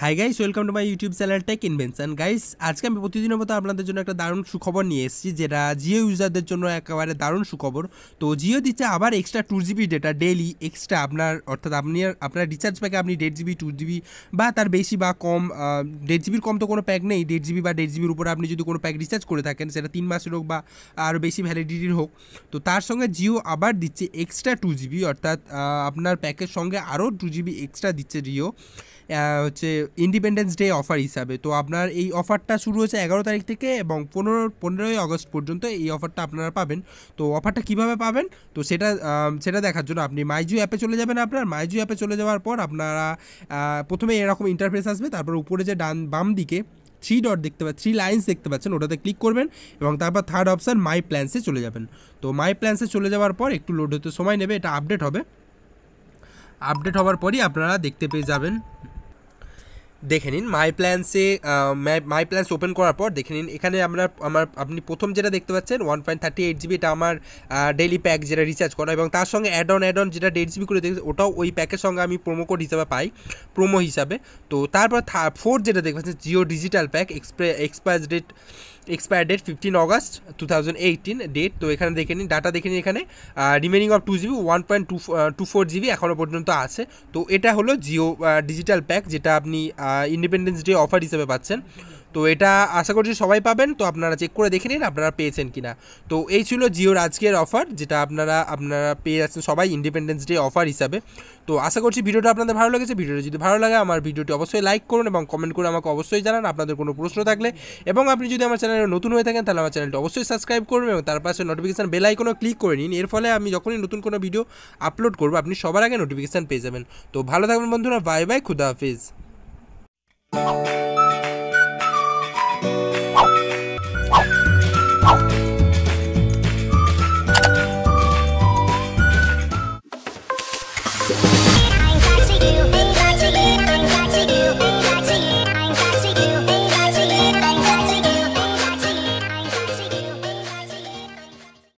High guys welcome to my YouTube channel Tech Invention guys आज के प्रतिदिन मत आपनादेर जोन्नो एकटा दारुण सुखबर निये एसेछि जेटा जिओ यूजारदेर जोन्नो एकेबारे दारुण सुखबर। तो जिओ दिच्छे आबार extra 2 GB data daily extra आपनार अर्थात आपनि आपनार रिचार्ज पैके आपनि 1.5 GB 2 GB बा तार बेशी बा कम 1.5 GB कम तो कोनो पैक नेई 1.5 GB बा 1.5 GB ऊपर आपनि जोदि कोनो पैक रिचार्ज करे थाकेन सेटा 3 मासेर होक बा आरो बेशी भ्यालिडिटिर होक तो तार संगे जिओ आबार दिच्छे एक्सट्रा 2 GB अर्थात आपनार पैकेर संगे आरो 2 GB एक्सट्रा दिच्छे जिओ হচ্ছে ইন্ডিপেন্ডেন্স ডে অফার হিসাবে। তো আপনার এই অফারটা শুরু হয়েছে 11 তারিখ থেকে এবং 15ই আগস্ট পর্যন্ত এই অফারটা আপনারা পাবেন। তো অফারটা কীভাবে পাবেন তো সেটা দেখার জন্য আপনি মাইজিও অ্যাপে চলে যাবেন। আপনার মাইজিও অ্যাপে চলে যাওয়ার পর আপনারা প্রথমে এরকম ইন্টারফেস আসবে, তারপর উপরে যে বাম দিকে 3 ডট দেখতে পাচ্ছেন, 3 লাইন্স দেখতে পাচ্ছেন, ওটাতে ক্লিক করবেন এবং তারপর থার্ড অপশান মাই প্ল্যান্সে চলে যাবেন। তো মাই প্ল্যান্সে চলে যাওয়ার পর একটু লোড হতে সময় নেবে, এটা আপডেট হবে, আপডেট হওয়ার পরই আপনারা দেখতে পেয়ে যাবেন। দেখে নিন মাই প্ল্যান্স ওপেন করার পর দেখে নিন এখানে আপনি প্রথম যেটা দেখতে পাচ্ছেন 1.38 GB এটা আমার ডেইলি প্যাক যেটা রিচার্জ করা এবং তার সঙ্গে অ্যাড অন যেটা 1.5 GB করে দেখেছি ওটাও ওই প্যাকের সঙ্গে আমি প্রোমো কোড হিসাবে পাই প্রোমো হিসাবে। তো তারপর 4 যেটা দেখতে পাচ্ছেন Jio digital pack expire date 15 August 2018 date. তো এখানে দেখে নিন ডাটা, দেখে নিন এখানে রিমেনিং অফ 2 GB 1.24 GB এখনও পর্যন্ত আছে। তো এটা হলো জিও ডিজিটাল প্যাক যেটা আপনি ইন্ডিপেন্ডেন্স ডে অফার হিসেবে পাচ্ছেন। তো এটা আশা করছি সবাই পাবেন। তো আপনারা চেক করে দেখে নিন আপনারা পেয়েছেন কিনা। তো এই ছিল জিওর আজকের অফার যেটা আপনারা পেয়ে যাচ্ছেন সবাই ইন্ডিপেন্ডেন্স ডে অফার হিসাবে। তো আশা করছি ভিডিওটা আপনাদের ভালো লেগেছে। ভিডিওটা যদি ভালো লাগে আমার ভিডিওটি অবশ্যই লাইক করুন এবং কমেন্ট করে আমাকে অবশ্যই জানান আপনাদের কোনো প্রশ্ন থাকলে, এবং আপনি যদি আমার চ্যানেলে নতুন হয়ে থাকেন তাহলে আমার চ্যানেলটা অবশ্যই সাবস্ক্রাইব করবেন এবং তার পাশে নোটিফিকেশান বেল আইকনও ক্লিক করে নিন। এর ফলে আমি যখনই নতুন কোনো ভিডিও আপলোড করবো আপনি সবার আগে নোটিফিকেশান পেয়ে যাবেন। তো ভালো থাকবেন বন্ধুরা, বাই বাই, খুদা হাফিজ।